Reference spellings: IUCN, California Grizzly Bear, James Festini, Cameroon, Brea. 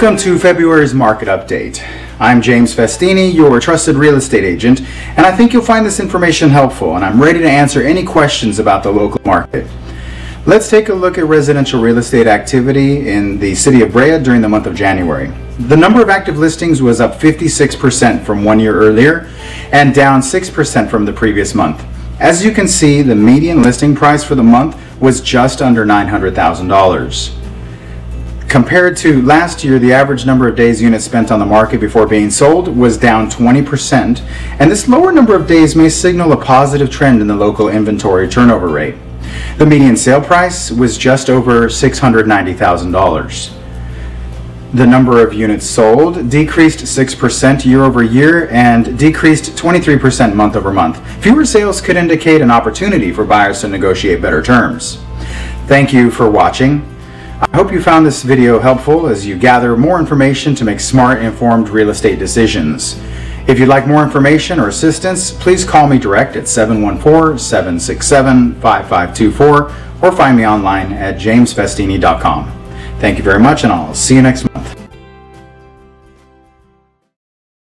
Welcome to February's market update. I'm James Festini, your trusted real estate agent, and I think you'll find this information helpful, and I'm ready to answer any questions about the local market. Let's take a look at residential real estate activity in the city of Brea during the month of January. The number of active listings was up 56% from 1 year earlier and down 6% from the previous month. As you can see, the median listing price for the month was just under $900,000. Compared to last year, the average number of days units spent on the market before being sold was down 20%, and this lower number of days may signal a positive trend in the local inventory turnover rate. The median sale price was just over $690,000. The number of units sold decreased 6% year over year and decreased 23% month over month. Fewer sales could indicate an opportunity for buyers to negotiate better terms. Thank you for watching. I hope you found this video helpful as you gather more information to make smart, informed real estate decisions. If you'd like more information or assistance, please call me direct at 714-767-5524 or find me online at jamesfestini.com. Thank you very much, and I'll see you next month.